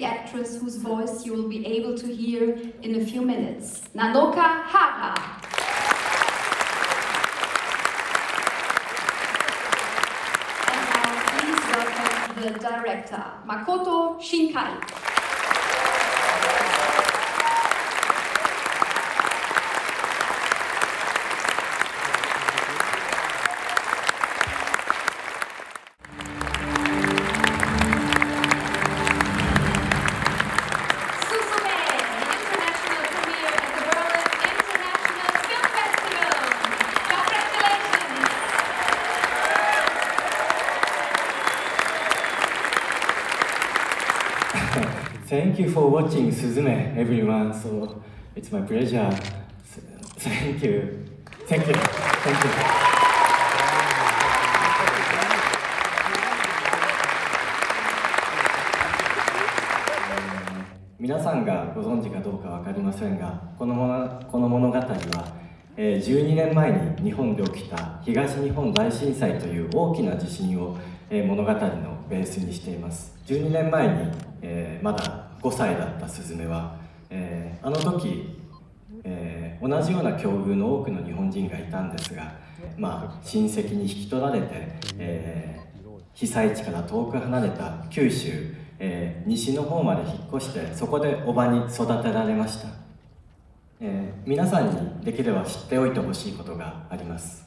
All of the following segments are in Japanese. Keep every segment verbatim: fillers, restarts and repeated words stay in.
the actress whose voice you will be able to hear in a few minutes, Nanoka Hara. The director, Makoto Shinkai. Thank you for watching Suzume, everyone. So it's my pleasure. Thank you. Thank you. Thank you.皆さんがご存知かどうかわかりませんが、この物語はじゅうにねんまえに日本で起きた東日本大震災という大きな地震を物語のベースにしています。じゅうにねんまえに、えー、まだごさいだったスズメは、えー、あの時、えー、同じような境遇の多くの日本人がいたんですが、まあ、親戚に引き取られて、えー、被災地から遠く離れた九州、えー、西の方まで引っ越して、そこでおばに育てられました。えー、皆さんにできれば知っておいてほしいことがあります。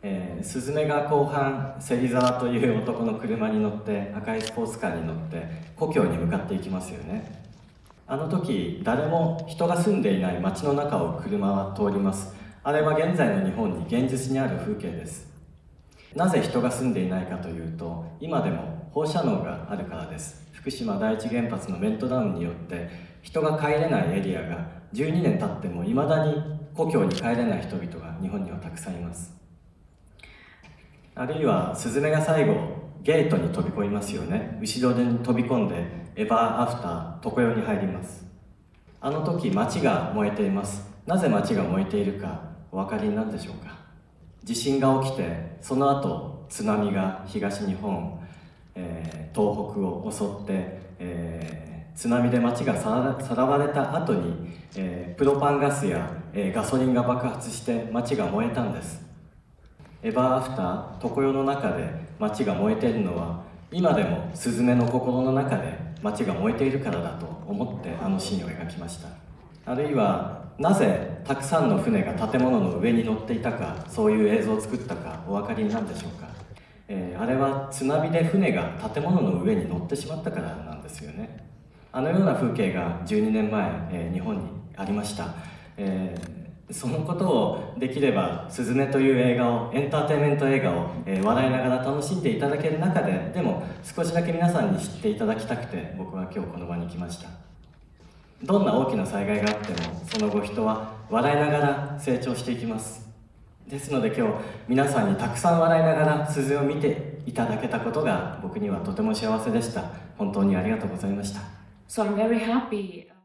えー、スズメが後半、芹沢という男の車に乗って、赤いスポーツカーに乗って故郷に向かっていきますよね。あの時、誰も人が住んでいない街の中を車は通ります。あれは現在の日本に現実にある風景です。なぜ人が住んでいないかというと、今でも放射能があるからです。福島第一原発のメルトダウンによって人が帰れないエリアがじゅうにねん経ってもいまだに故郷に帰れない人々が日本にはたくさんいます。あるいはスズメが最後ゲートに飛び込みますよね。後ろで飛び込んでエバーアフター常世に入ります。あの時、街が燃えています。なぜ街が燃えているかお分かりになるでしょうか。地震が起きて、その後津波が東日本、えー、東北を襲って、えー、津波で街がさら、さらわれた後に、えー、プロパンガスや、えー、ガソリンが爆発して街が燃えたんです。エバーアフター常世の中で街が燃えているのは、今でもスズメの心の中で街が燃えているからだと思って、あのシーンを描きました。あるいは、なぜたくさんの船が建物の上に乗っていたか、そういう映像を作ったかお分かりになるでしょうか。えー、あれは津波で船が建物の上に乗ってしまったからなんですよね。あのような風景がじゅうにねんまえ、えー、日本にありました。えーそのことを、できれば「すずめ」という映画を、エンターテインメント映画を、えー、笑いながら楽しんでいただける中で、でも少しだけ皆さんに知っていただきたくて、僕は今日この場に来ました。どんな大きな災害があっても、その後人は笑いながら成長していきます。ですので今日皆さんにたくさん笑いながらすずめを見ていただけたことが、僕にはとても幸せでした。本当にありがとうございました。So I'm very happy.